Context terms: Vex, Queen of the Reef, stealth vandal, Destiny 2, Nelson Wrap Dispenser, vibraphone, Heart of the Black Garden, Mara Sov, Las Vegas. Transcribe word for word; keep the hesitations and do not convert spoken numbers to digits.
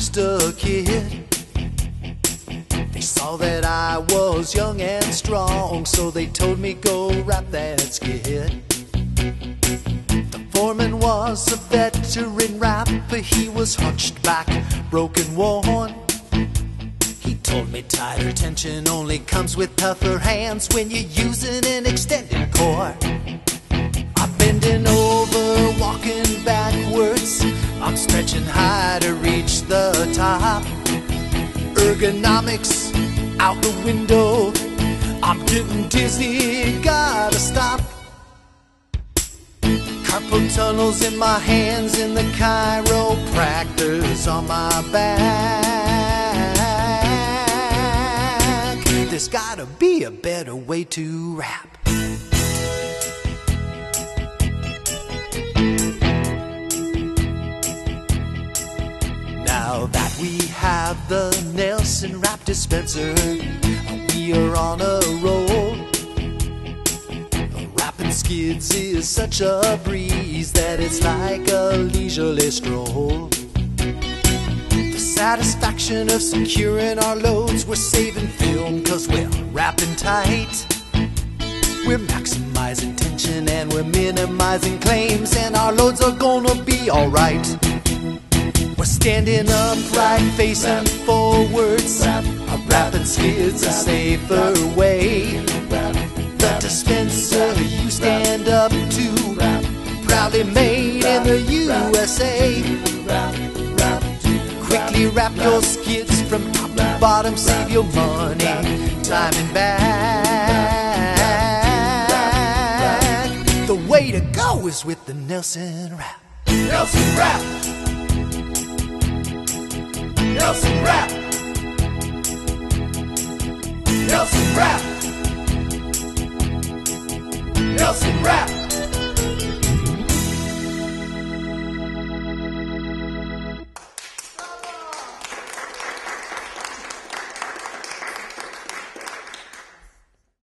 just a kid. They saw that I was young and strong, so they told me go wrap that skid. The foreman was a veteran rapper. He was hunched back, broken, worn. He told me tighter tension only comes with tougher hands when you're using an extended cord. I'm bending over, walking backwards, I'm stretching high to reach the top. Ergonomics out the window, I'm getting dizzy, gotta stop. Carpal tunnels in my hands and the chiropractor's on my back. There's gotta be a better way to rap. Now that we have the Nelson Wrap Dispenser, we are on a roll. Rapping skids is such a breeze that it's like a leisurely stroll. The satisfaction of securing our loads, we're saving film cause we're wrapping tight. We're maximizing tension and we're minimizing claims, and our loads are gonna be alright. We're standing upright, facing forwards. Our wrapping skid's a safer way. The dispenser you stand up to, proudly made in the U S A. Quickly wrap your skids from top to bottom, save your money, time and back. The way to go is with the Nelson Wrap. Nelson Wrap. Nelson Wrap.